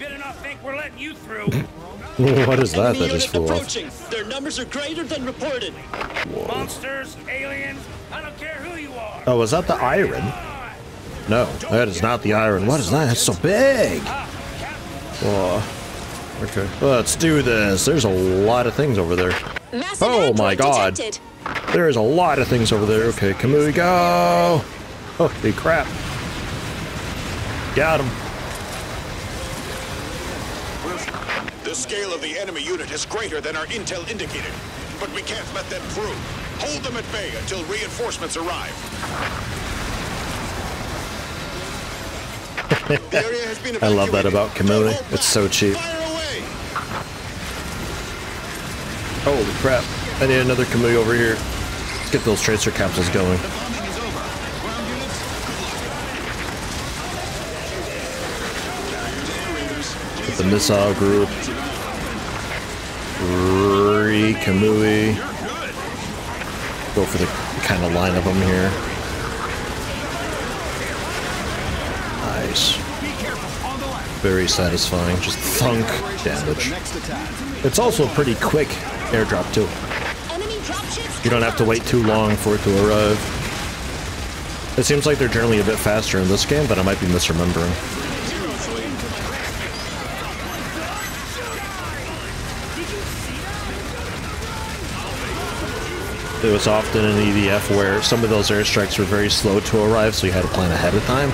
You better not think we're letting you through. What is that that just flew off? Their numbers are greater than reported. Whoa. Monsters, aliens, I don't care who you are. Oh, is that the iron? No, that is not the iron. What is that? It's so big. Oh, okay. Let's do this. There's a lot of things over there. Oh my god. There's a lot of things over there. Okay, come here we go. Holy crap. Got him. The scale of the enemy unit is greater than our intel indicated, but we can't let them through. Hold them at bay until reinforcements arrive. The area has been evacuated. I love that about Komodo. It's so cheap. Holy crap. I need another Komodo over here. Let's get those tracer capsules going. Get the missile group. Kamui. Go for the kind of line of them here. Nice. Very satisfying. Just thunk damage. It's also a pretty quick airdrop too. You don't have to wait too long for it to arrive. It seems like they're generally a bit faster in this game, but I might be misremembering. It was often an EDF where some of those airstrikes were very slow to arrive, so you had to plan ahead of time.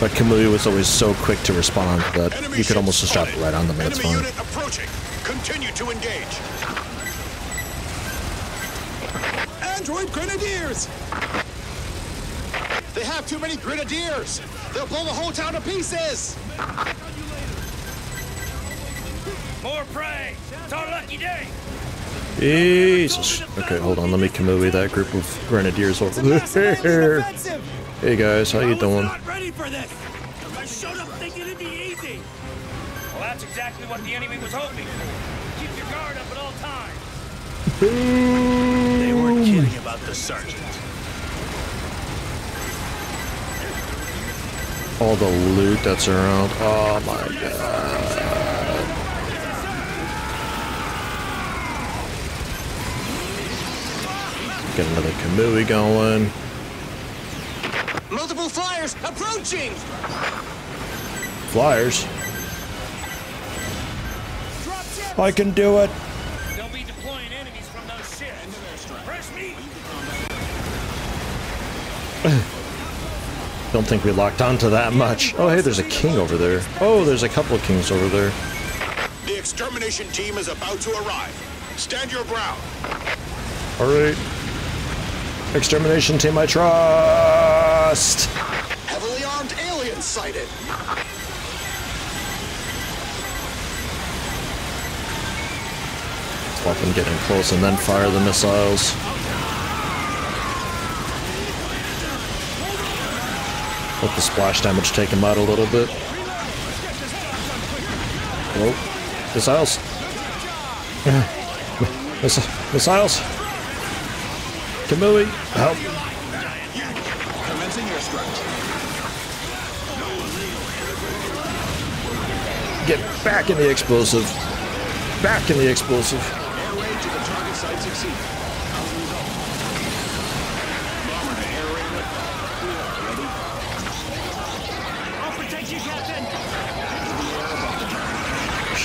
But Kamui was always so quick to respond that you could almost just drop it right on them and it's fine. Continue to engage. Android Grenadiers! They have too many Grenadiers! They'll blow the whole town to pieces! More prey! It's our lucky day! Jesus. Okay, hold on. Let me Kamui that group of grenadiers over there. Hey guys, how you doing? Not ready for this. I showed up thinking it'd be easy. Well, that's exactly what the enemy was hoping for. Keep your guard up at all times. They weren't kidding about the sergeant. All the loot that's around. Oh my god. Get another Kamui going. Multiple flyers approaching. Flyers. I can do it. They'll be deploying enemies from those ships. Press me. Don't think we locked onto that much. Oh, hey, there's a king over there. Oh, there's a couple of kings over there. The extermination team is about to arrive. Stand your ground. All right. Extermination team, I trust! Heavily armed aliens sighted! Let's walk them getting close and then fire the missiles. Let the splash damage take them out a little bit. Oh, missiles! Missiles! Kamui, help. Get back in the explosive. Back in the explosive.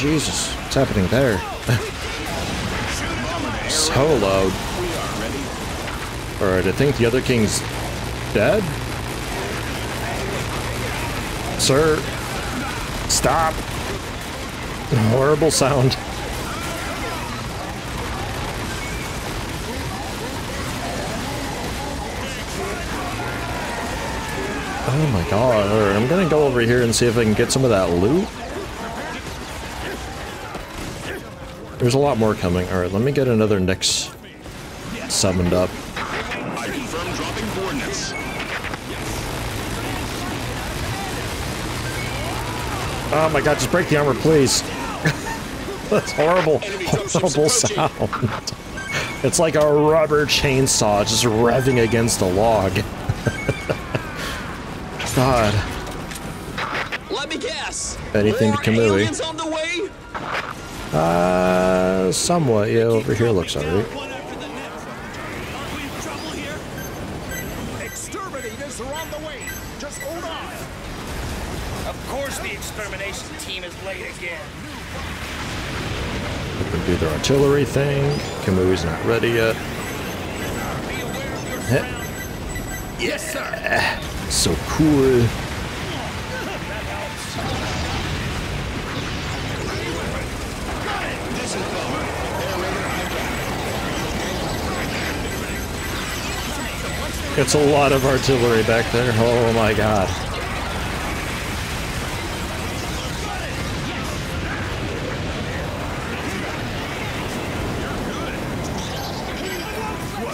Jesus, what's happening there? So loud. Alright, I think the other king's dead? Sir, stop! Horrible sound. Oh my god, alright, I'm gonna go over here and see if I can get some of that loot. There's a lot more coming. Alright, let me get another Nyx summoned up. Oh my god, just break the armor, please. That's horrible, horrible sound. It's like a rubber chainsaw just revving against a log. God. me guess. Anything to Kamui. Somewhat. Yeah, over here looks alright. Exterminators are on the way. Just hold on. Of course, the extermination team is late again. We can do their artillery thing. Kamui's not ready yet. Yes, sir. So cool. It's a lot of artillery back there. Oh my god.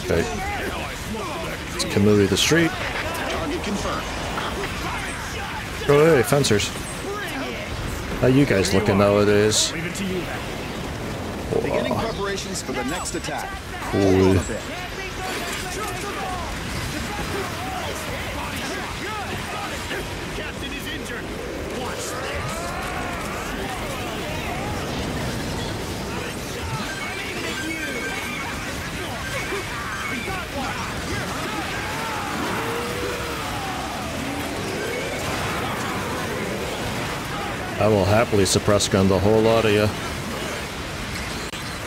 Okay. It's Kamui the street. Oh, hey, fencers. How you guys looking nowadays? Beginning preparations for the next attack. Cool. I will happily suppress gun the whole lot of you.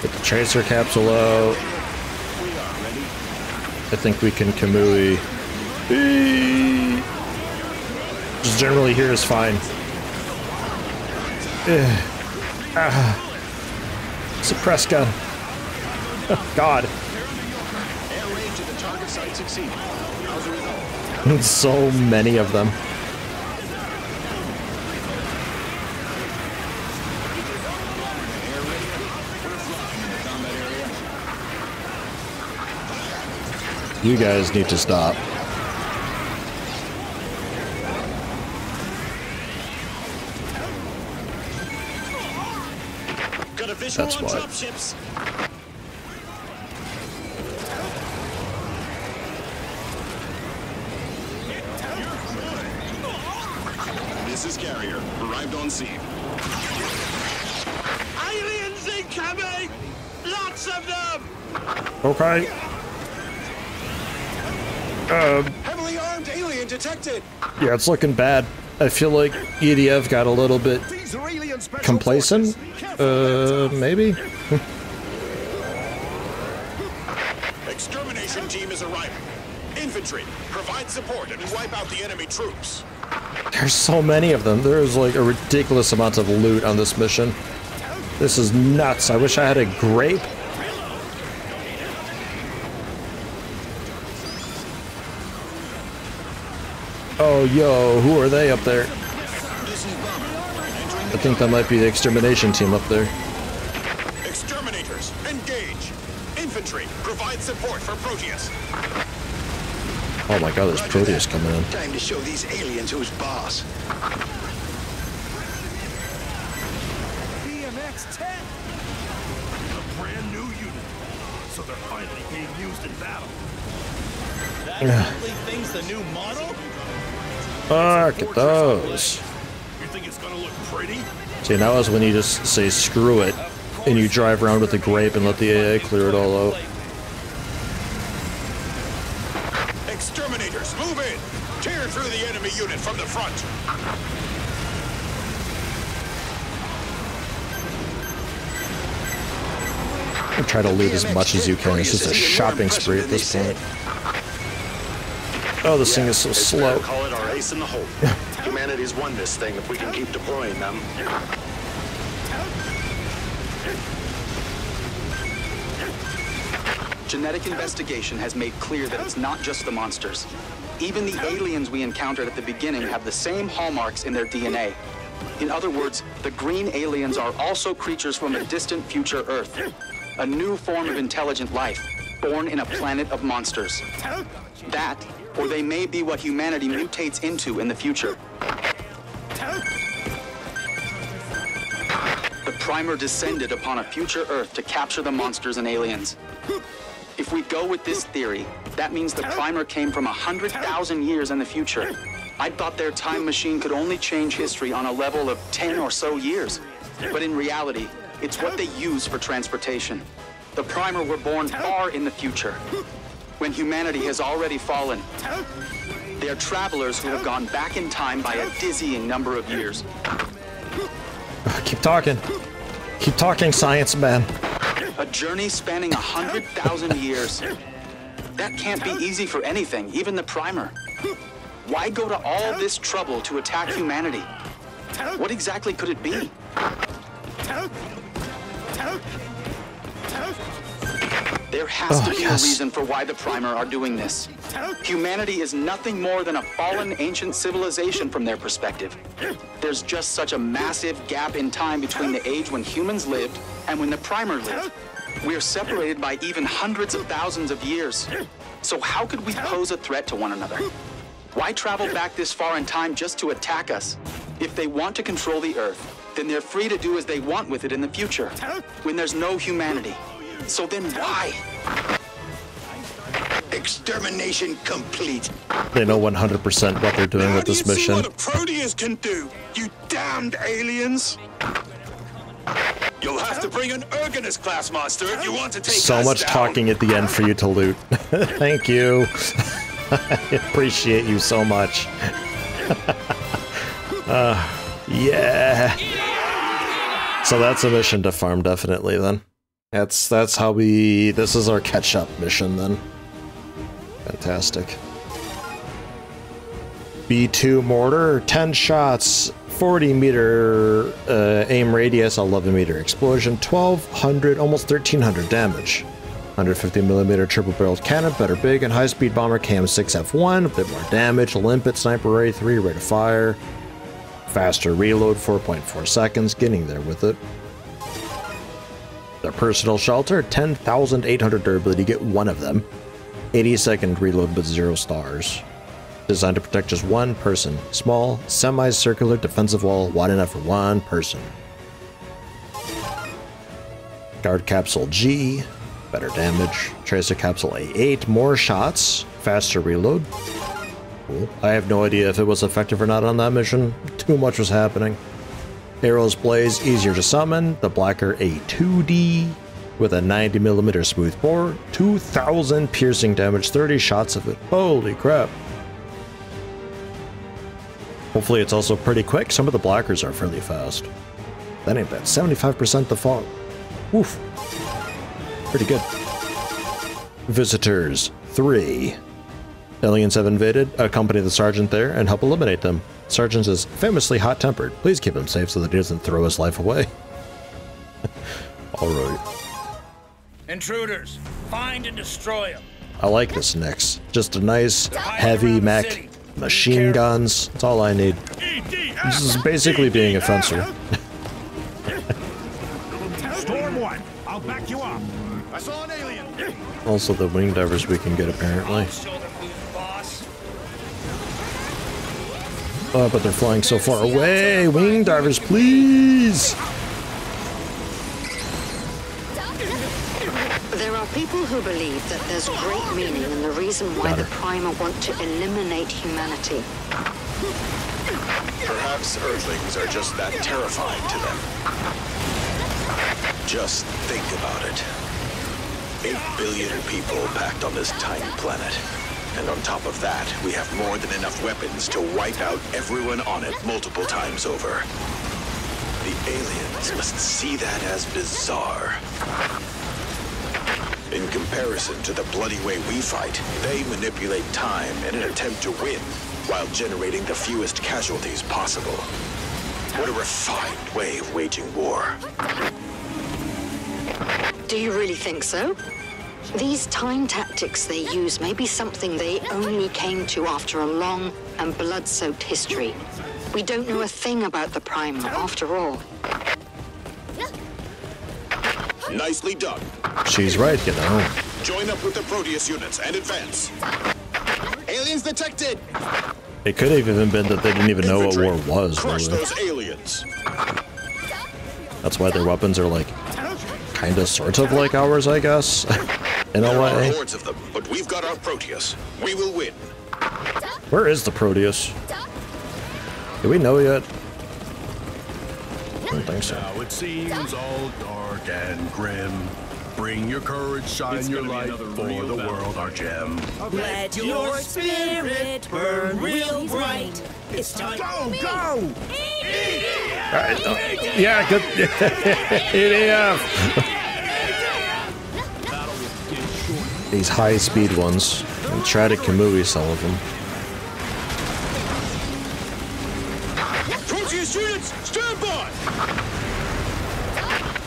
Get the tracer capsule out. I think we can Kamui. Just generally here is fine. Suppress gun. God. So many of them. You guys need to stop. That's why. This is Carrier. Arrived on scene. Aliens incoming! Lots of them! Okay. Heavily armed alien detected. Yeah, it's looking bad. I feel like EDF got a little bit complacent. Maybe. Extermination team is arriving. Infantry, provide support and wipe out the enemy troops. There's so many of them. There is like a ridiculous amount of loot on this mission. This is nuts. I wish I had a grape. Oh, yo, who are they up there? I think that might be the extermination team up there. Exterminators, engage! Infantry, provide support for Proteus. Oh my god, there's Proteus coming in. Time to show these aliens who's boss. BMX 10! A brand new unit. So they're finally being used in battle. That really thinks the new model? Look at those. You think it's gonna look pretty? See, now is when you just say screw it and you drive around with a grape and let the AI clear it all out. Exterminators, move in! Tear through the enemy unit from the front. Try to loot as much as you can. It's just a shopping spree at this point. Oh, this thing is so slow. Call it our ace in the hole. Humanity's won this thing if we can keep deploying them. Genetic investigation has made clear that it's not just the monsters. Even the aliens we encountered at the beginning have the same hallmarks in their DNA. In other words, the green aliens are also creatures from a distant future Earth. A new form of intelligent life, born in a planet of monsters. That, or they may be what humanity mutates into in the future. The primer descended upon a future Earth to capture the monsters and aliens. If we go with this theory, that means the primer came from 100,000 years in the future. I thought their time machine could only change history on a level of 10 or so years. But in reality, it's what they use for transportation. The Primer were born far in the future, when humanity has already fallen. They are travelers who have gone back in time by a dizzying number of years. Keep talking. Keep talking, science man. A journey spanning 100,000 years. That can't be easy for anything, even the Primer. Why go to all this trouble to attack humanity? What exactly could it be? There has to be a reason for why the Primer are doing this. Humanity is nothing more than a fallen ancient civilization from their perspective. There's just such a massive gap in time between the age when humans lived and when the Primer lived. We're separated by even hundreds of thousands of years. So how could we pose a threat to one another? Why travel back this far in time just to attack us? If they want to control the Earth, then they're free to do as they want with it in the future, when there's no humanity. So then why? Extermination complete. They know 100% what they're doing now with this mission. What a Proteus can do, you damned aliens! You'll have to bring an Erginus class monster if you want to take so us much down. Talking at the end for you to loot. Thank you. I appreciate you so much. Yeah. So that's a mission to farm, definitely. Then that's how we. This is our catch-up mission. Then fantastic. B2 mortar, 10 shots. 40-meter aim radius, 11-meter explosion, 1,200, almost 1,300 damage. 150mm triple-barreled cannon, better big, and high-speed bomber KM6F1, a bit more damage, limpet, sniper array 3, rate of fire, faster reload, 4.4 seconds, getting there with it. Their personal shelter, 10,800 durability, get one of them. 80-second reload with 0 stars. Designed to protect just one person. Small, semi-circular defensive wall wide enough for one person. Guard capsule G, better damage. Tracer capsule A8, more shots, faster reload. Cool. I have no idea if it was effective or not on that mission. Too much was happening. Arrows blaze, easier to summon. The Blacker A2D with a 90mm smooth bore, 2,000 piercing damage, 30 shots of it. Holy crap. Hopefully it's also pretty quick. Some of the Blackers are fairly fast. That ain't bad. 75% the fog. Oof. Pretty good. Visitors 3. Aliens have invaded. Accompany the sergeant there and help eliminate them. Sergeant is famously hot-tempered. Please keep him safe so that he doesn't throw his life away. Alright. Intruders, find and destroy them. I like this Nyx. Just a nice, heavy mech. Machine guns, that's all I need. This is basically being a fencer. Storm one, I'll back you up. I saw an alien. Also the wing divers we can get apparently. Oh, but they're flying so far away. Wing divers, please. People who believe that there's great meaning in the reason why the Primer want to eliminate humanity. Perhaps Earthlings are just that terrifying to them. Just think about it. 8 billion people packed on this tiny planet. And on top of that, we have more than enough weapons to wipe out everyone on it multiple times over. The aliens must see that as bizarre. In comparison to the bloody way we fight, they manipulate time in an attempt to win while generating the fewest casualties possible. What a refined way of waging war. Do you really think so? These time tactics they use may be something they only came to after a long and blood-soaked history. We don't know a thing about the Primer, after all. Nicely done. She's right, you know. Join up with the Proteus units and advance. Aliens detected. It could have even been that they didn't even Infantry. Know what war was. Crush really. Those aliens. That's why their weapons are like, kind of, sort of like ours, I guess. In there a way. Are hordes of them, but we've got our Proteus. We will win. Where is the Proteus? Do we know yet? I don't think so. Now it seems all dark and grim. Bring your courage, shine your light for the world, our gem. Let your spirit burn real bright. It's time. Go, go! Yeah, good. EDF. These high-speed ones. And try to Kamui some of them. Proteus units, stand by!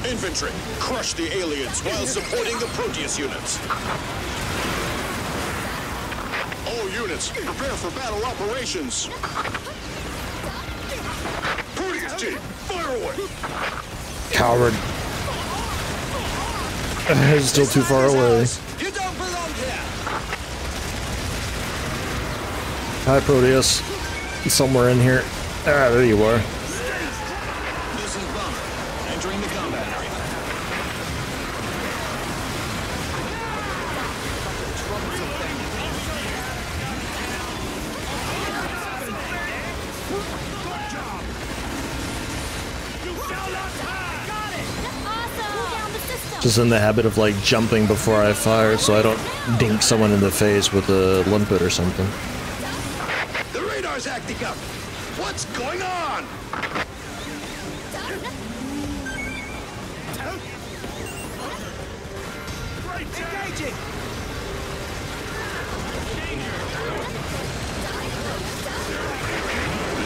Infantry, crush the aliens while supporting the Proteus units. All units, prepare for battle operations. Proteus team, fire away! Coward. He's still too far away. You don't belong here! Hi, Proteus. He's somewhere in here. Ah, there you are. This is Bomber, entering the combat area. Just in the habit of like jumping before I fire so I don't dink someone in the face with a limpet or something. Acting up. What's going on? Engaging.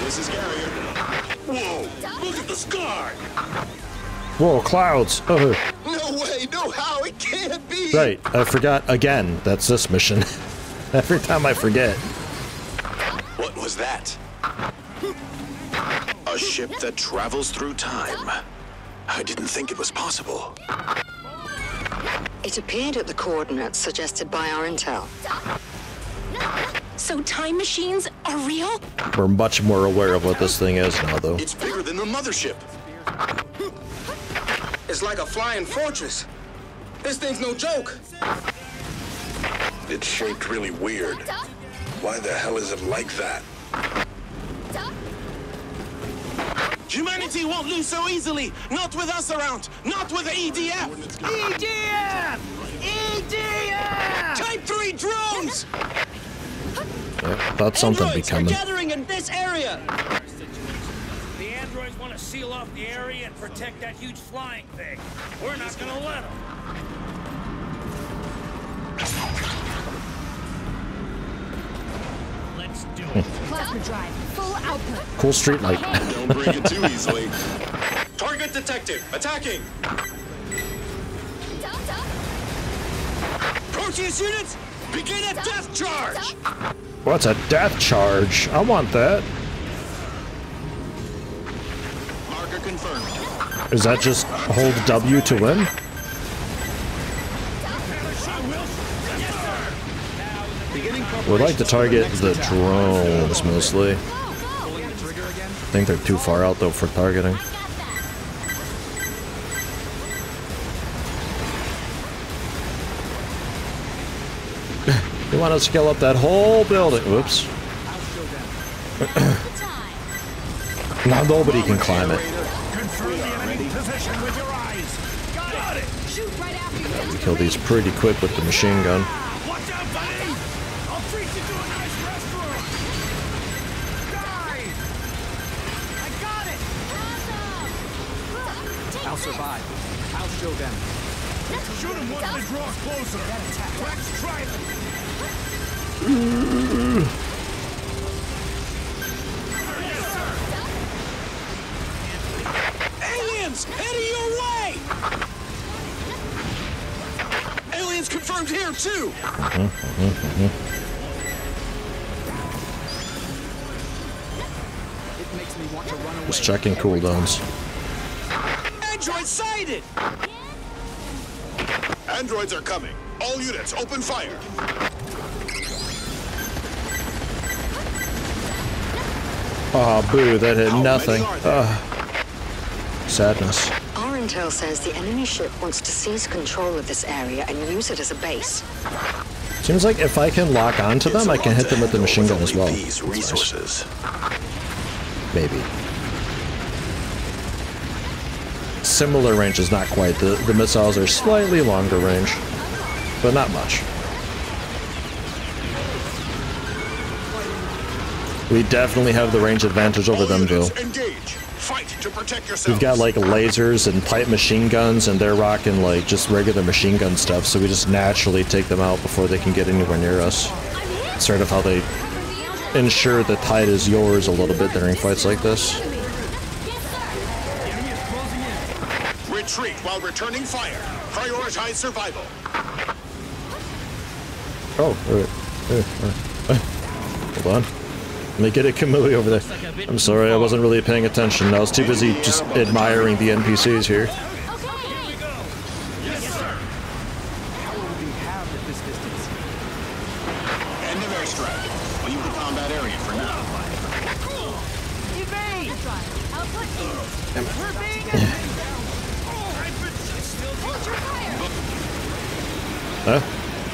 This is Carrier. Whoa! Look at the sky. Whoa! Clouds. Oh. No way! No how! It can't be. Right. I forgot again. That's this mission. Every time I forget. What was that? A ship that travels through time. I didn't think it was possible. It appeared at the coordinates suggested by our intel. So time machines are real? We're much more aware of what this thing is now, though. It's bigger than the mothership. It's like a flying fortress. This thing's no joke. It's shaped really weird. Why the hell is it like that? Humanity won't lose so easily! Not with us around! Not with the EDF! EDF! EDF! Type 3 drones! Yeah, that's something becoming. Androids are gathering in this area! The androids want to seal off the area and protect that huge flying thing. We're not gonna let them. Plasma drive, full output. Cool street light. Don't break it too easily. Target detected. Attacking. Proteus units, begin a death charge. What's a death charge? I want that. Marker confirmed. Is that just hold W to win? We'd like to target the drones mostly. I think they're too far out though for targeting. You want to scale up that whole building. Whoops. Now nobody can climb it. We kill these pretty quick with the machine gun. Show them. Shoot him once it draws closer. Let's try them. Aliens, heading your way. Aliens confirmed here too. It makes me want to run away. Just checking cooldowns. Android sighted! Androids are coming. All units, open fire. Ah, oh, boo, that hit nothing. Sadness. Our intel says the enemy ship wants to seize control of this area and use it as a base. Seems like if I can lock onto them, I can hit them with the machine gun as well. These resources. Nice. maybe. Similar range is not quite. The missiles are slightly longer range, but not much. We definitely have the range advantage over them, though. We've got like lasers and pipe machine guns, and they're rocking like just regular machine gun stuff, so we just naturally take them out before they can get anywhere near us. It's sort of how they ensure the tide is yours a little bit during fights like this. Retreat while returning fire. Prioritize survival. Oh, hold on. Let me get a Kamui over there. I'm sorry, I wasn't really paying attention. I was too busy just admiring the NPCs here.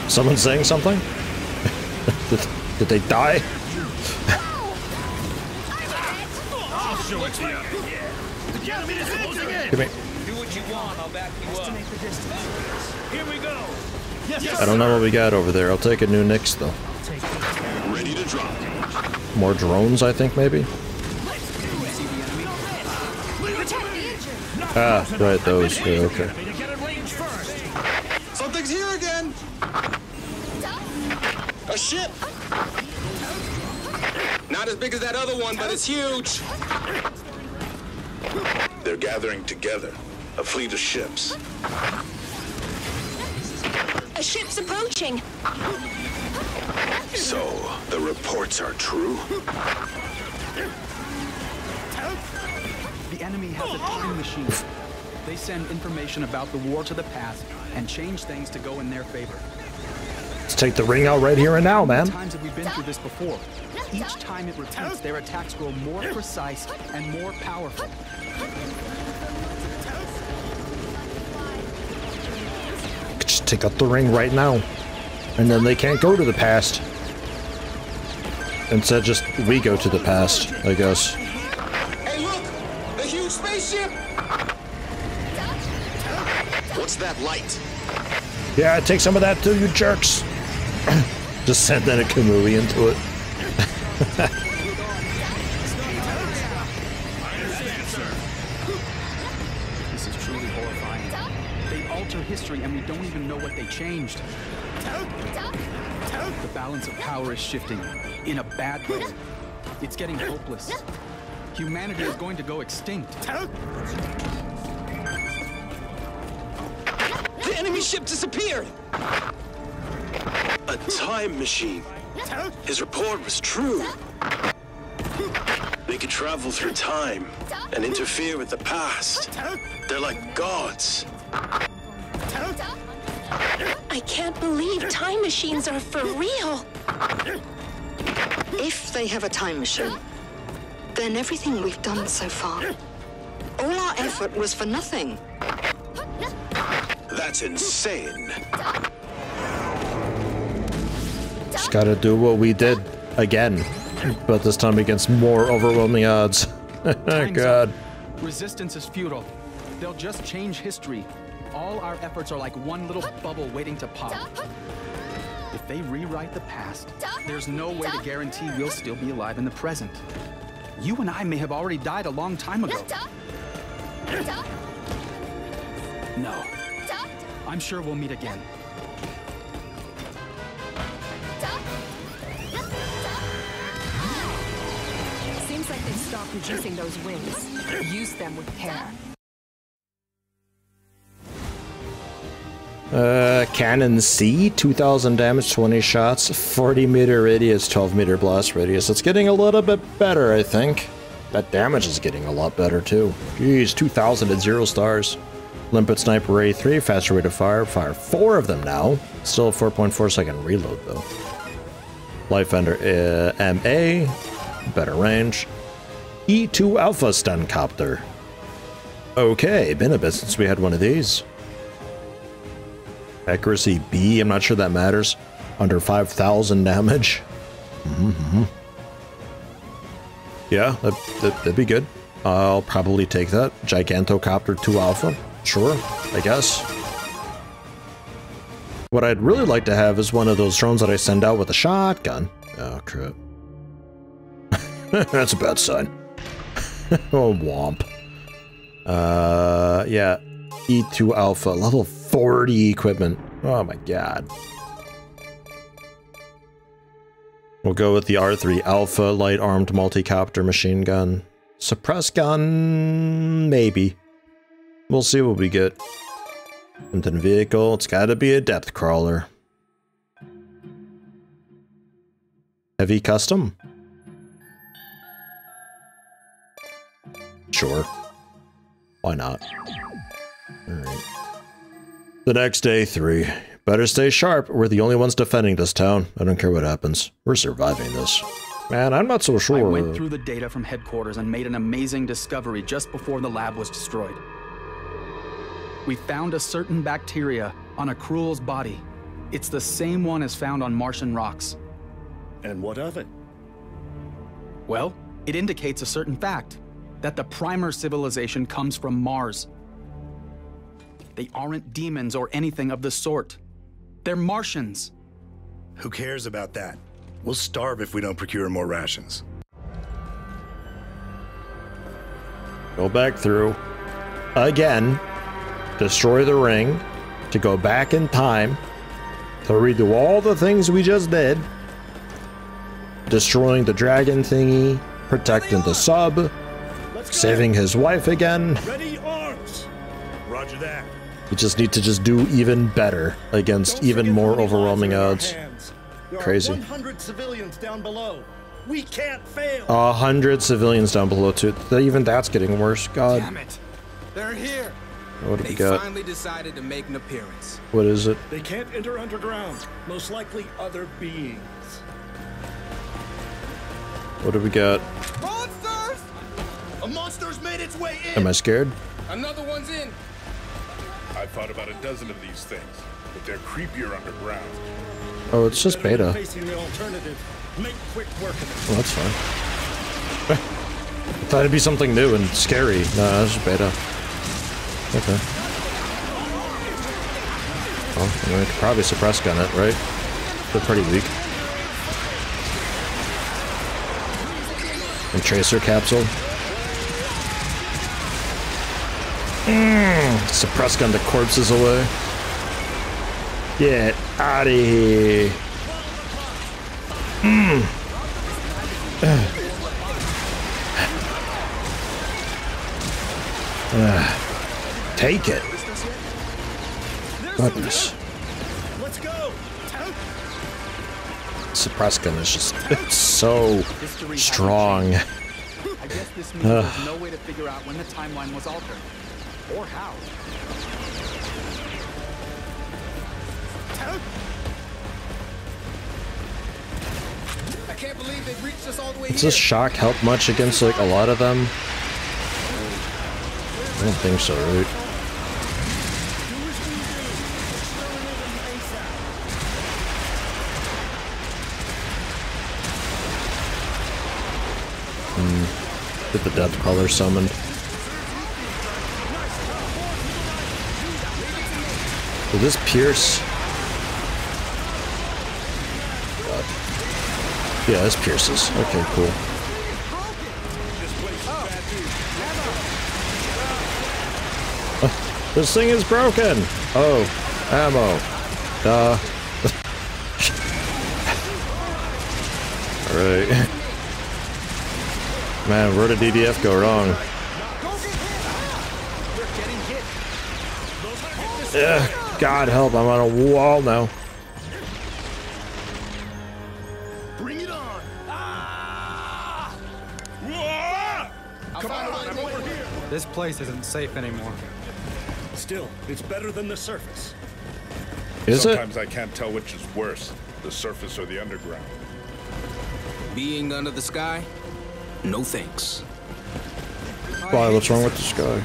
Someone saying something? Did they die? Come here. I don't know what we got over there. I'll take a new Nix though. Ready to drop. More drones, I think, maybe? Ah, right, those. Yeah, okay. Something's here again! A ship! Not as big as that other one, but it's huge! They're gathering together. A fleet of ships. A ship's approaching! So, the reports are true? The enemy has a time machine. They send information about the war to the past and change things to go in their favor. Let's take the ring out right here and now, man. How many times have we been through this before? Each time it repeats, their attacks grow more precise and more powerful. Just take out the ring right now. And then they can't go to the past. Instead, just we go to the past, I guess. Hey, look! The huge spaceship! What's that light? Yeah, take some of that too, you jerks! Just sent that a Kamui into it. This is truly horrifying. They alter history and we don't even know what they changed. The balance of power is shifting in a bad way. It's getting hopeless. Humanity is going to go extinct. The enemy ship disappeared! A time machine. His report was true. They could travel through time and interfere with the past. They're like gods. I can't believe time machines are for real. If they have a time machine, then everything we've done so far, all our effort was for nothing. That's insane. Just gotta do what we did again, but this time against more overwhelming odds. God. Resistance is futile. They'll just change history. All our efforts are like one little bubble waiting to pop. If they rewrite the past, there's no way to guarantee we'll still be alive in the present. You and I may have already died a long time ago. No. I'm sure we'll meet again. Seems like they've stopped reducing those wings. Use them with care. Cannon C, 2,000 damage, 20 shots, 40-meter radius, 12-meter blast radius. It's getting a little bit better, I think. That damage is getting a lot better, too. Jeez, 2,000 at 0 stars. Limpet Sniper Ray 3, faster rate of fire. Fire 4 of them now. Still 4.4 second reload, though. Lifender MA, better range. E2 Alpha Stun Copter. Okay, been a bit since we had one of these. Accuracy B, I'm not sure that matters. Under 5,000 damage. Mm-hmm. Yeah, that'd be good. I'll probably take that. Gigantocopter 2 Alpha. Sure, I guess. What I'd really like to have is one of those drones that I send out with a shotgun. Oh, crap. That's a bad sign. Oh, womp. Yeah. E2 Alpha, level 40 equipment. Oh, my God. We'll go with the R3 Alpha light-armed multi-copter machine gun. Suppress gun, maybe. We'll see what we get. And then vehicle, it's gotta be a depth crawler. Heavy custom? Sure. Why not? Alright. The next day, 3. Better stay sharp, we're the only ones defending this town. I don't care what happens. We're surviving this. Man, I'm not so sure. I went through the data from headquarters and made an amazing discovery just before the lab was destroyed. We found a certain bacteria on a Cruel's body. It's the same one as found on Martian rocks. And what of it? Well, it indicates a certain fact, that the Primer civilization comes from Mars. They aren't demons or anything of the sort. They're Martians. Who cares about that? We'll starve if we don't procure more rations. Go back through. Again. Destroy the ring, to go back in time, to redo all the things we just did, destroying the dragon thingy, protecting the sub, saving his wife again. Ready, arms. Roger that. We just need to just do even better against even more overwhelming odds. Crazy. 100 civilians down below. We can't fail. 100 civilians down below too. Even that's getting worse. God. Damn it. They're here. What have we got? They finally decided to make an appearance. What is it? They can't enter underground. Most likely other beings. What do we got? Monsters! A monster's made its way in! Am I scared? Another one's in. I've thought about a dozen of these things, but they're creepier underground. Oh, it's just beta. Facing the alternative. Make quick work of it. Well, that's fine. I thought it'd be something new and scary. No, it's just beta. Okay. Well, I mean, we could probably suppress gun it, right? They're pretty weak. And tracer capsule. Suppress gun the corpses away. Get out of here. Take it. Goodness. Let's go. Suppress gun is just it's so strong. I guess this means there's no way to figure out when the timeline was altered. Or how. I can't believe they've reached us all the way. Does this shock help much against like a lot of them? I don't think so, right? Get the depth crawler summoned. Will this pierce? God. Yeah, this pierces. Okay, cool. This thing is broken! Oh, ammo. Duh. Alright. Man, where did DDF go wrong? Ugh, God help, I'm on a wall now. Bring it on! Come on, I'm over here! This place isn't safe anymore. Still, it's better than the surface. Is Sometimes it? I can't tell which is worse, the surface or the underground. Being under the sky? No thanks. Why, what's wrong with the sky?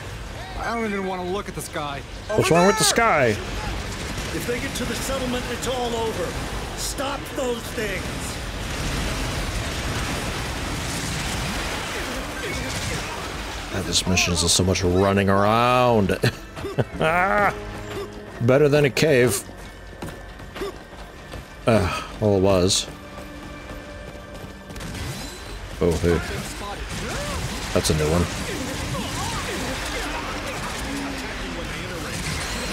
I don't even want to look at the sky. What's wrong with the sky? If they get to the settlement, it's all over. Stop those things. God, this mission is so much running around. Better than a cave. Well, it was. Oh, hey. That's a new one.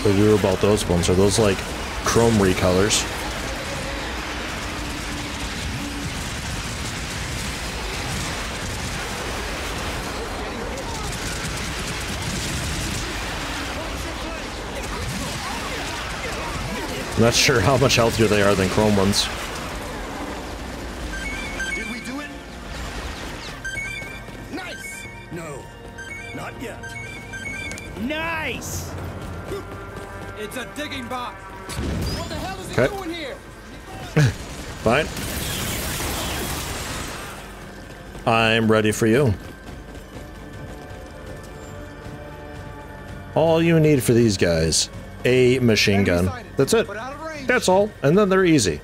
What we were about those ones? Are those like chrome recolors? I'm not sure how much healthier they are than chrome ones. Did we do it? Nice. No, not yet. Nice. It's a digging box. What the hell is it doing here? Fine. I'm ready for you. All you need for these guys. A machine gun. That's it. That's all. And then they're easy.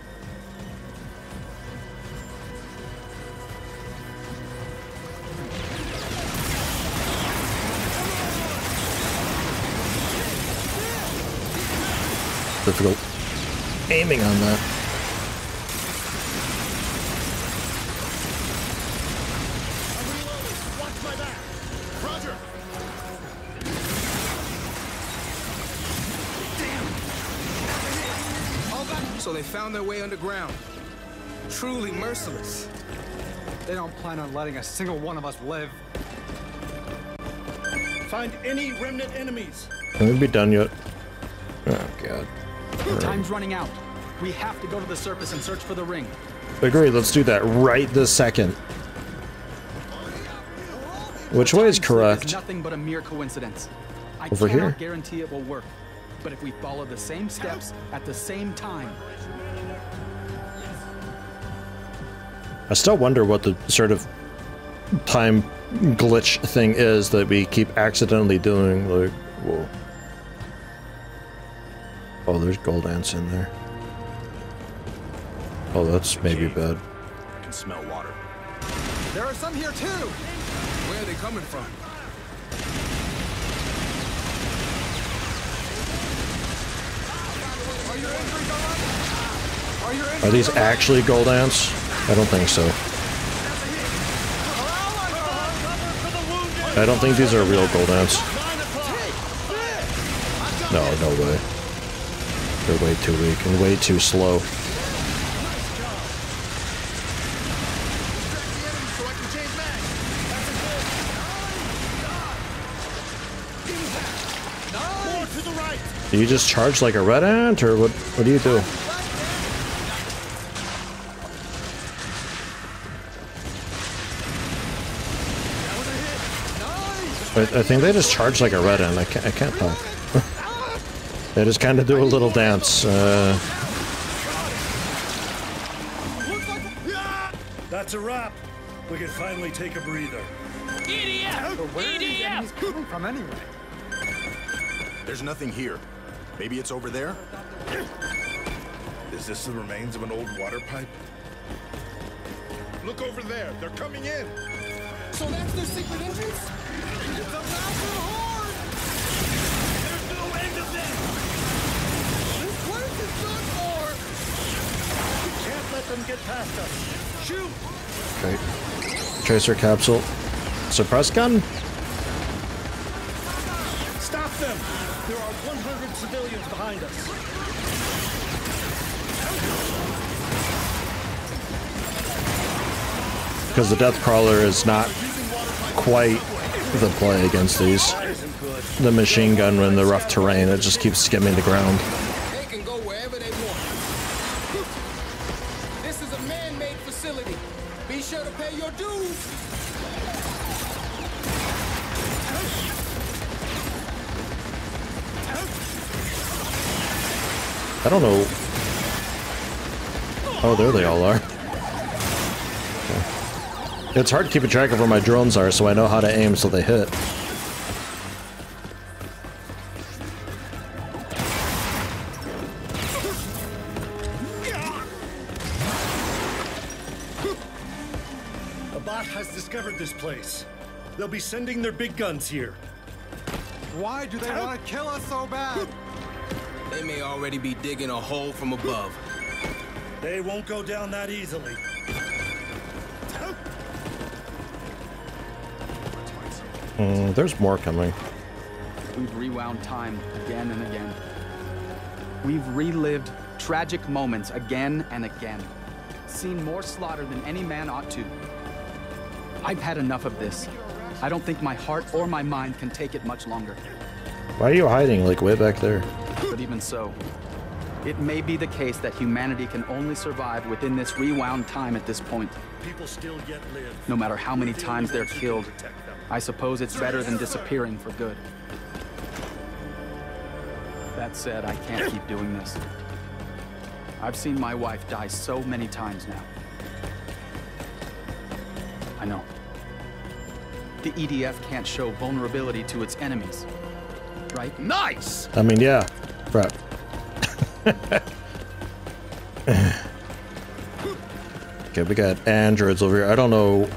Difficult aiming on that. Found their way underground. Truly merciless. They don't plan on letting a single one of us live. Find any remnant enemies. Haven't we done yet? Oh god. Time's running out. We have to go to the surface and search for the ring. Agree, let's do that right this second. Which way is correct? It's nothing but a mere coincidence. Over here? I cannot guarantee it will work. But if we follow the same steps at the same time. I still wonder what the sort of time glitch thing is that we keep accidentally doing, like, whoa. Oh, there's gold ants in there. Oh, that's maybe bad. I can smell water. There are some here too! Where are they coming from? Are these actually gold ants? I don't think so. I don't think these are real gold ants. No, no way. They're way too weak and way too slow. Do you just charge like a red ant, or what do you do? I think they just charge like a red end. I can't tell. They just kind of do a little dance. That's a wrap. We can finally take a breather. EDF! EDF! Is coming from anyway? There's nothing here. Maybe it's over there? Is this the remains of an old water pipe? Look over there. They're coming in. So that's their secret entrance? There's no end of this! This place is done for! We can't let them get past us. Shoot! Great. Tracer capsule. Suppress gun? Stop them! There are 100 civilians behind us. Because the Death Crawler is not quite the play against these. The machine gun in the rough terrain, it just keeps skimming the ground. They can go wherever they want. This is a man-made facility. Be sure to pay your dues. I don't know. Oh, there they all are. It's hard keeping track of where my drones are, so I know how to aim so they hit. A bot has discovered this place. They'll be sending their big guns here. Why do they want to kill us so bad? They may already be digging a hole from above. They won't go down that easily. There's more coming. We've rewound time again and again. We've relived tragic moments again and again. Seen more slaughter than any man ought to. I've had enough of this. I don't think my heart or my mind can take it much longer. Why are you hiding, like, way back there? But even so, it may be the case that humanity can only survive within this rewound time at this point. People still yet live. No matter how many times they're killed, I suppose it's better than disappearing for good. That said, I can't keep doing this. I've seen my wife die so many times now. I know. The EDF can't show vulnerability to its enemies, right? Nice! I mean, yeah, right. Okay, we got androids over here. I don't know.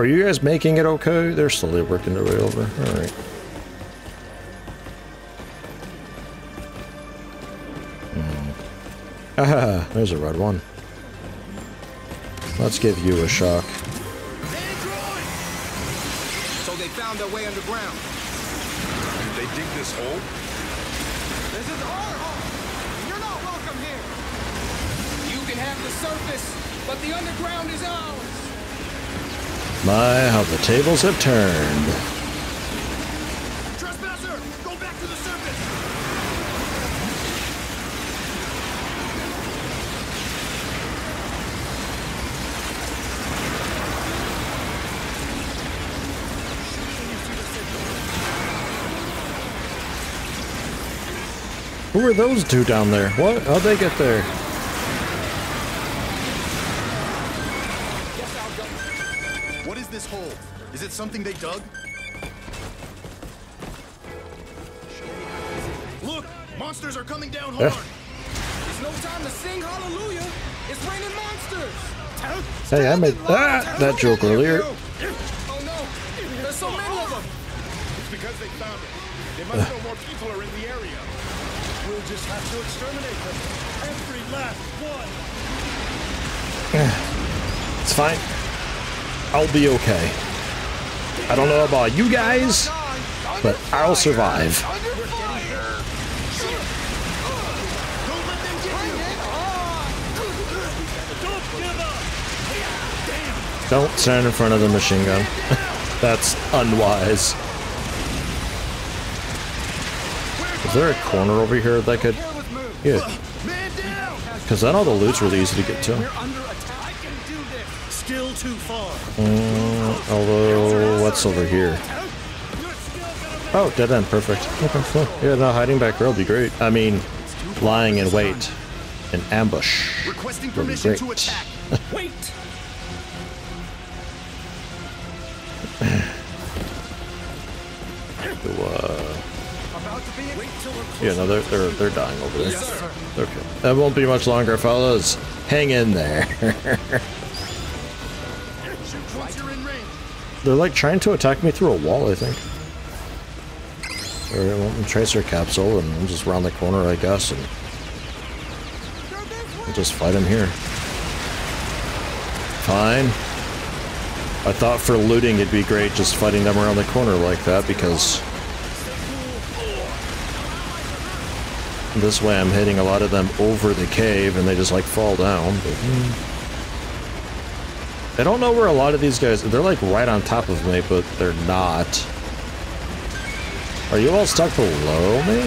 Are you guys making it okay? They're slowly working their way over. All right. Ah, there's a red one. Let's give you a shock. So they found their way underground. Did they dig this hole? This is our home. You're not welcome here. You can have the surface, but the underground is ours. My, how the tables have turned. Trespasser, go back to the surface. Who are those two down there? What? How'd they get there? What is this hole? Is it something they dug? Look! Monsters are coming down hard! It's no time to sing hallelujah! It's raining monsters! Hey, I made that joke earlier. Oh no! There's so many of them! It's because they found it. They must know more people are in the area. We'll just have to exterminate them. Every last one. It's fine. I'll be okay. I don't know about you guys, but I'll survive. Don't stand in front of the machine gun. That's unwise. Is there a corner over here that could... Yeah. Because then all the loot's really easy to get to. Although, what's over here? Oh, dead end. Perfect. Okay. Yeah, no, hiding back there will be great. I mean, lying in wait. An ambush. Requesting permission to attack. Wait! Yeah, no, they're dying over there. Yes, okay. That won't be much longer, fellas. Hang in there. They're like trying to attack me through a wall, I think. Or we'll trace their capsule and we'll just round the corner, I guess, and we'll just fight him here. Fine. I thought for looting it'd be great just fighting them around the corner like that, because this way I'm hitting a lot of them over the cave and they just like fall down. But I don't know where a lot of these guys, they're like right on top of me, but they're not. Are you all stuck below me?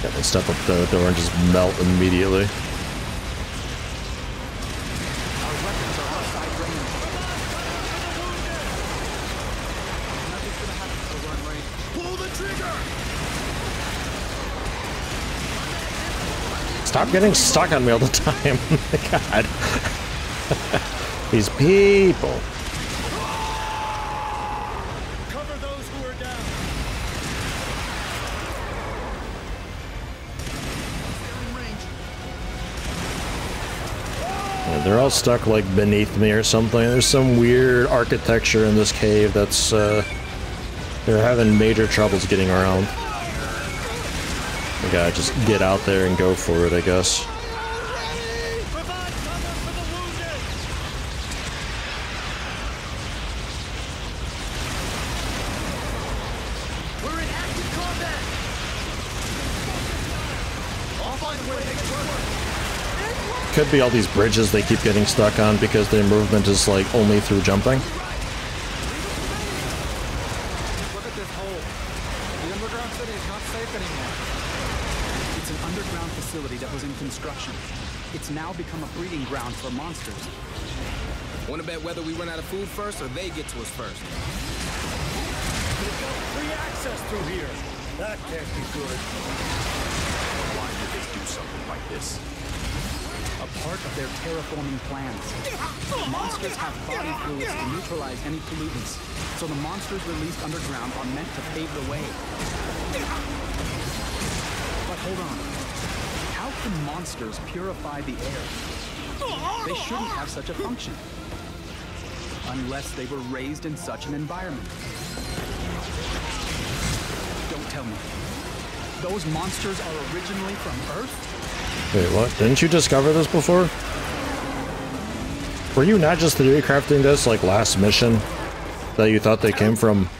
Yeah, they step up the door and just melt immediately. Stop getting stuck on me all the time. God. These people. Cover the They're all stuck like beneath me or something. There's some weird architecture in this cave that's they're having major troubles getting around. I gotta just get out there and go for it, I guess. Could be all these bridges they keep getting stuck on because their movement is like only through jumping. Now become a breeding ground for monsters. Want to bet whether we run out of food first or they get to us first? We've got free access through here. That can't be good. Why did they do something like this? A part of their terraforming plans. The monsters have body fluids to neutralize any pollutants, so the monsters released underground are meant to pave the way. But hold on. The monsters purify the air. They shouldn't have such a function. Unless they were raised in such an environment. Don't tell me. Those monsters are originally from Earth? Wait, what? Didn't you discover this before? Were you not just theory crafting this, like, last mission? That you thought they came from,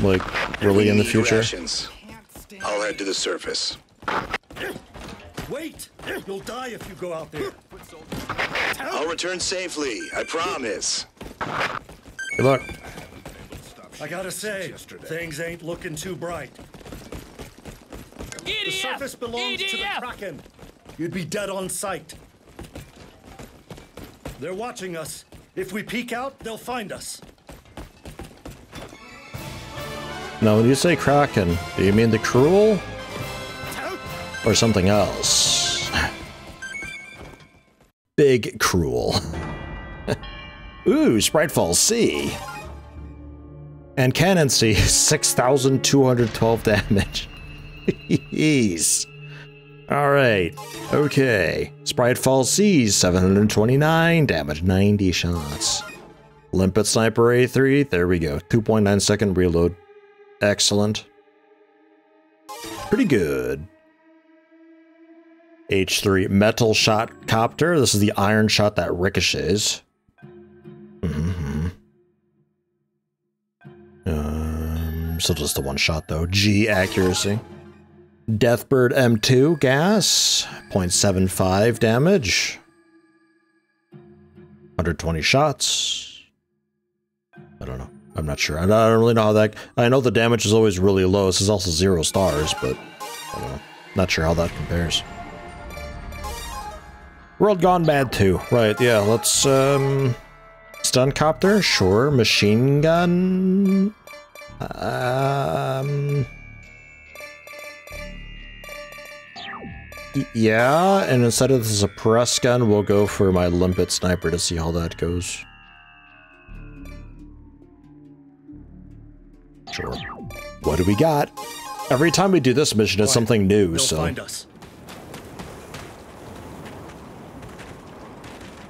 like, really in the future? I'll head to the surface. Wait! You'll die if you go out there. I'll return safely, I promise. Good luck. I gotta say, things ain't looking too bright. EDF! The surface belongs to the Kraken. You'd be dead on sight. They're watching us. If we peek out, they'll find us. Now, when you say Kraken, do you mean the Cruel? Or something else. Big Cruel. Ooh, Spritefall C. And Cannon C, 6,212 damage. Jeez. Alright. Okay. Spritefall C, 729 damage, 90 shots. Limpet Sniper A3, there we go. 2.9 second reload. Excellent. Pretty good. H3 Metal Shot Copter. This is the iron shot that ricochets. Mm-hmm. So just the one shot though. G accuracy. Deathbird M2 gas. 0.75 damage. 120 shots. I don't know. I'm not sure. I don't really know how that... I know the damage is always really low. This is also 0 stars, but... I don't know. Not sure how that compares. World Gone Mad 2. Right, yeah, let's, stun copter? Sure. Machine gun? Yeah, and instead of the suppress gun, we'll go for my limpet sniper to see how that goes. Sure. What do we got? Every time we do this mission, it's something new, so... Find us.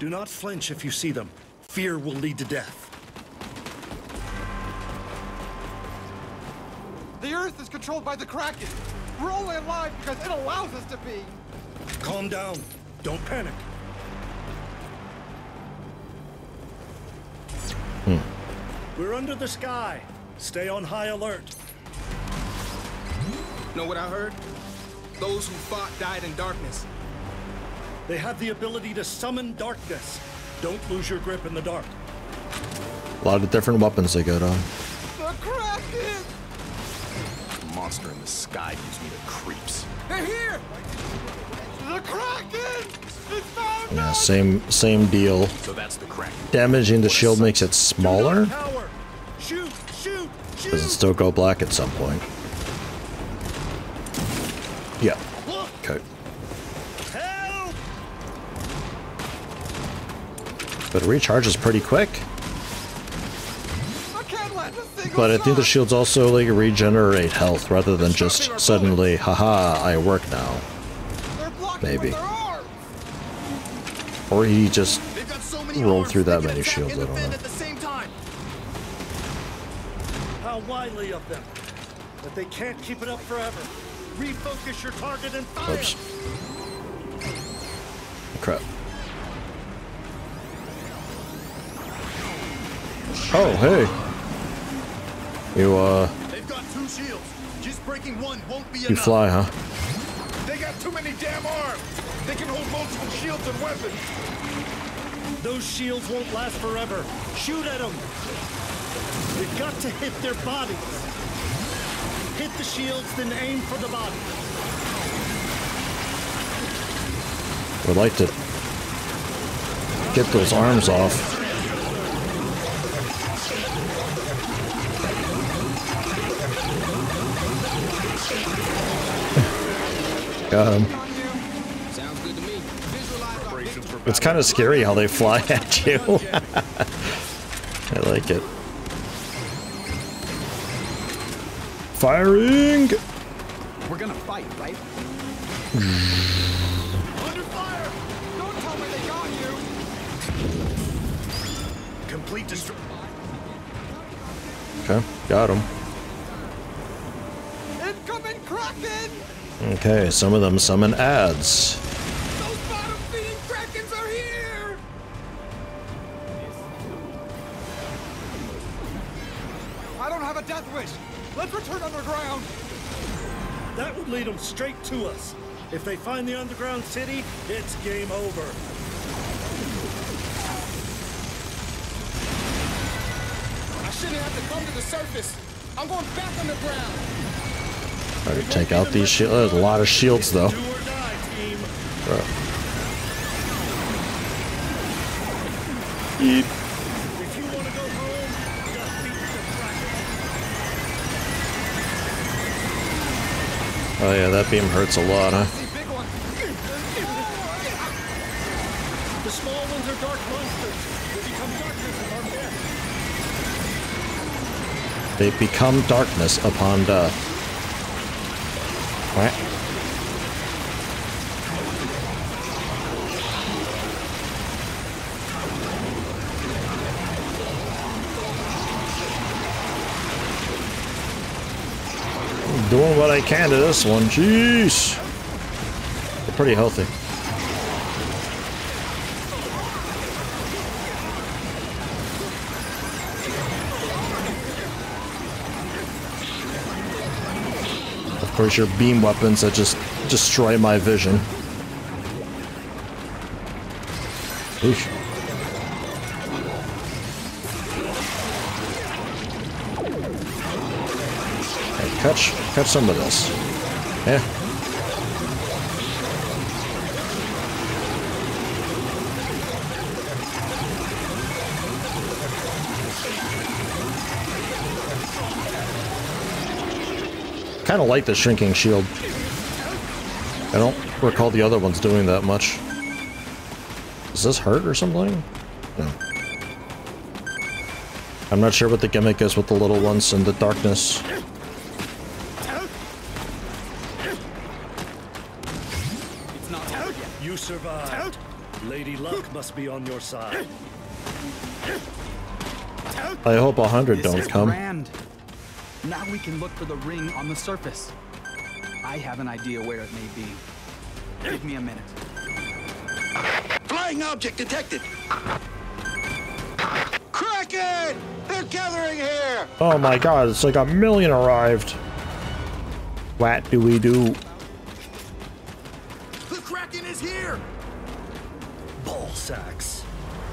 Do not flinch if you see them. Fear will lead to death. The Earth is controlled by the Kraken. We're only alive because it allows us to be. Calm down. Don't panic. We're under the sky. Stay on high alert. Know what I heard? Those who fought died in darkness. They have the ability to summon darkness. Don't lose your grip in the dark. A lot of different weapons they got on. The Kraken! The monster in the sky gives me the creeps. They're here! The Kraken! It's found us! Yeah, same deal. So that's the Kraken. Damaging the shield makes it smaller. Shoot. Does it still go black at some point? Yeah. Okay. But it recharges pretty quick. But I think the shields also like regenerate health rather than just suddenly, haha, I work now. Maybe. Or he just rolled through that many shields, I don't know. How widely of them, but they can't keep it up forever. Refocus your target and fire. Oops. Crap. Oh, hey. You, they've got two shields. Just breaking one won't be enough. You fly, huh? They got too many damn arms. They can hold multiple shields and weapons. Those shields won't last forever. Shoot at them. You've got to hit their bodies. Hit the shields, then aim for the body. Would like to get those arms off. Got him. It's kind of scary how they fly at you. I like it. Firing! We're gonna fight, right? Under fire! Don't tell me they got you! Complete destroy. Okay, got him. Incoming Kraken! Okay, some of them summon ads. Those bottom-feeding Krakens are here! I don't have a death wish! Let's return underground! That would lead them straight to us. If they find the underground city, it's game over. I shouldn't have to come to the surface. I'm going back underground. Try to take out these shields. There's a lot of shields, though. Do or die, team. Eat. Oh yeah, that beam hurts a lot, huh? The small ones are dark monsters. They become darkness upon death. They become darkness upon death. What? Doing what I can to this one. Jeez. They're pretty healthy. Of course, your beam weapons that just destroy my vision. Oof. Catch some of this. Yeah. Kind of like the shrinking shield. I don't recall the other ones doing that much. Does this hurt or something? No. I'm not sure what the gimmick is with the little ones in the darkness. Survived. Lady Luck must be on your side. I hope 100 don't come. Grand. Now we can look for the ring on the surface. I have an idea where it may be. Give me a minute. Flying object detected. Kraken! They're gathering here. Oh my God! It's like 1 million arrived. What do we do?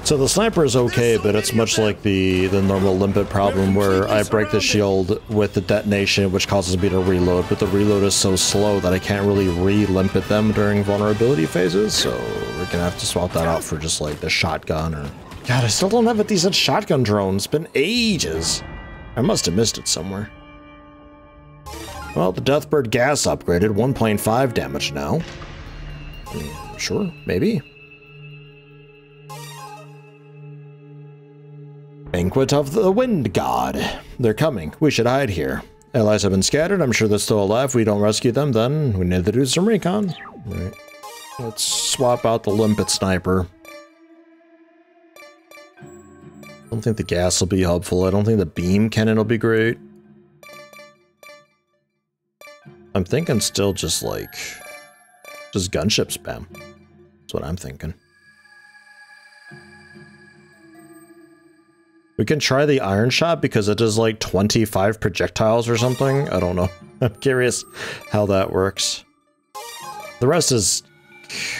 So the sniper is okay, but it's much like the normal limpet problem where I break the shield with the detonation, which causes me to reload, but the reload is so slow that I can't really re-limpet them during vulnerability phases, so we're gonna have to swap that out for just like the shotgun or... God, I still don't have a decent shotgun drone. It's been ages. I must have missed it somewhere. Well, the Deathbird gas upgraded, 1.5 damage now. Sure, maybe. Banquet of the Wind God. They're coming. We should hide here. Allies have been scattered. I'm sure they're still alive. If we don't rescue them, then we need to do some recon. Right. Let's swap out the limpet sniper. I don't think the gas will be helpful. I don't think the beam cannon will be great. I'm thinking still just like... just gunship spam. That's what I'm thinking. We can try the iron shot because it does like 25 projectiles or something. I don't know. I'm curious how that works. The rest is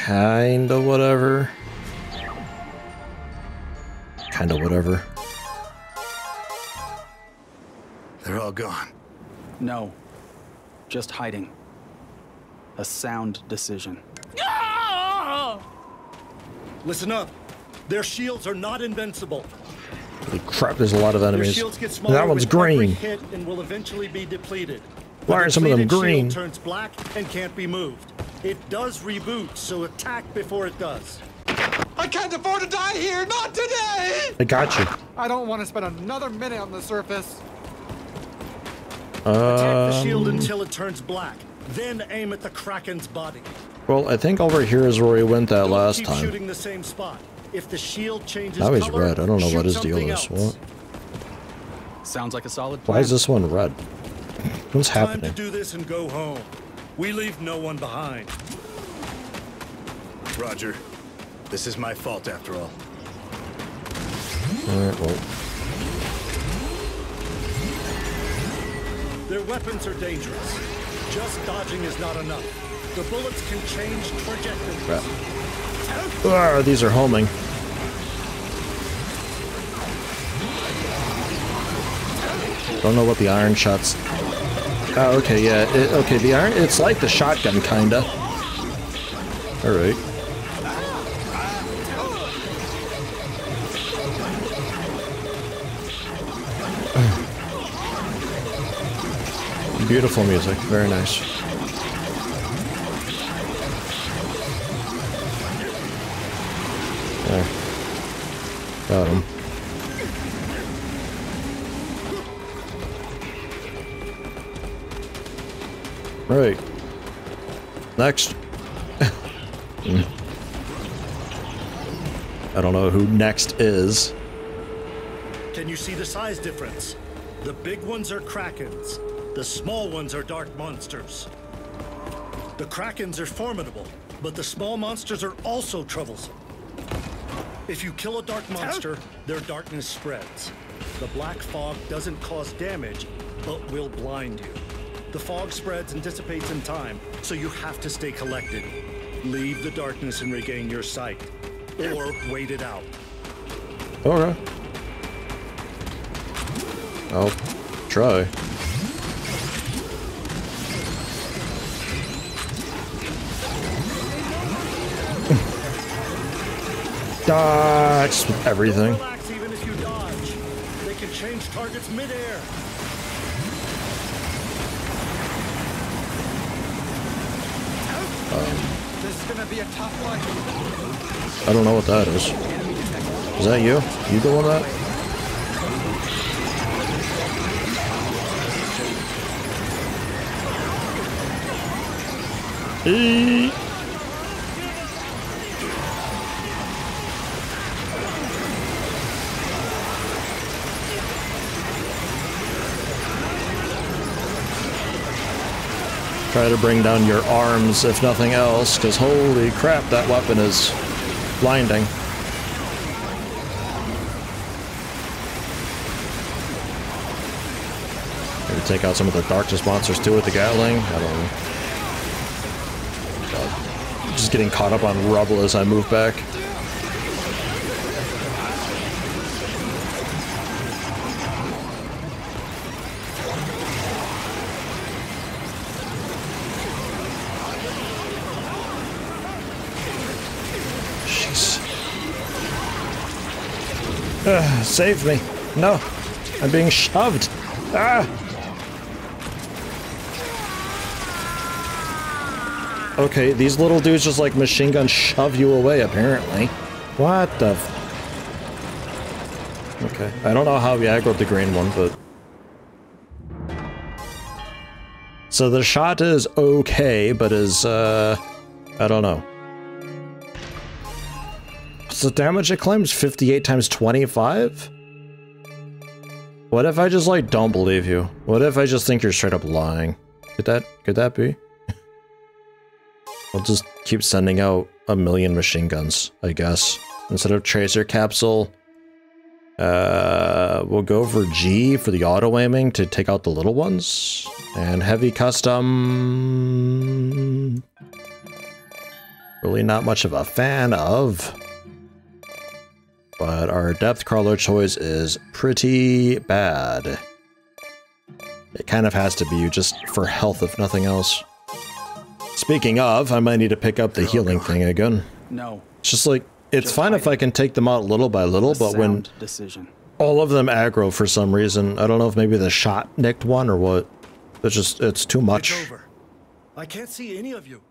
kinda whatever. Kinda whatever. They're all gone. No. Just hiding. A sound decision. No! Listen up. Their shields are not invincible. Holy crap, there's a lot of enemies. That one's green. And will eventually be depleted. Why are some of them green? Turns black and can't be moved. It does reboot, so attack before it does. I can't afford to die here, not today! I got you. I don't want to spend another minute on the surface. Attack the shield until it turns black, then aim at the Kraken's body. Well, I think over here is where we went that last time. Shooting the same spot. If the shield changes now he's color, red. I don't know what his deal is. What? Sounds like a solid plan. Why is this one red? What's happening? Time to do this and go home. We leave no one behind. Roger. This is my fault after all. Alright, well. Their weapons are dangerous. Just dodging is not enough. The bullets can change trajectories. Crap. Oh, these are homing. Don't know what the iron shots. Oh, okay, yeah. Okay, the iron. It's like the shotgun, kinda. Alright. Beautiful music, very nice. There. Got him. Right. Next. I don't know who next is. Can you see the size difference? The big ones are Krakens. The small ones are dark monsters. The Krakens are formidable, but the small monsters are also troublesome. If you kill a dark monster, their darkness spreads. The black fog doesn't cause damage, but will blind you. The fog spreads and dissipates in time, so you have to stay collected. Leave the darkness and regain your sight, or wait it out. Alright. I'll try. Dodge with everything. Relax even if you dodge. They can change targets mid-air. This is gonna be a tough one. I don't know what that is. Is that you? You doing that? Eee. Try to bring down your arms, if nothing else, because holy crap, that weapon is blinding. Maybe take out some of the darkness monsters too with the Gatling. I don't know. God. I'm just getting caught up on rubble as I move back. Save me. No. I'm being shoved. Ah! Okay, these little dudes just like machine gun shove you away, apparently. What the f... Okay. I don't know how we aggroed the green one, but... So the shot is okay, but is, I don't know. So damage it claims 58 times 25? What if I just, like, don't believe you? What if I just think you're straight up lying? Could that be? I'll just keep sending out a million machine guns, I guess. Instead of tracer capsule, we'll go for G for the auto aiming to take out the little ones. And heavy custom. Really not much of a fan of. But our depth crawler choice is pretty bad. It kind of has to be just for health, if nothing else. Speaking of, I might need to pick up the healing thing again. No. It's just like, it's just fine if I can take them out little by little, but when all of them aggro for some reason, I don't know if maybe the shot nicked one or what. It's just, it's too much. It's over. I can't see any of you.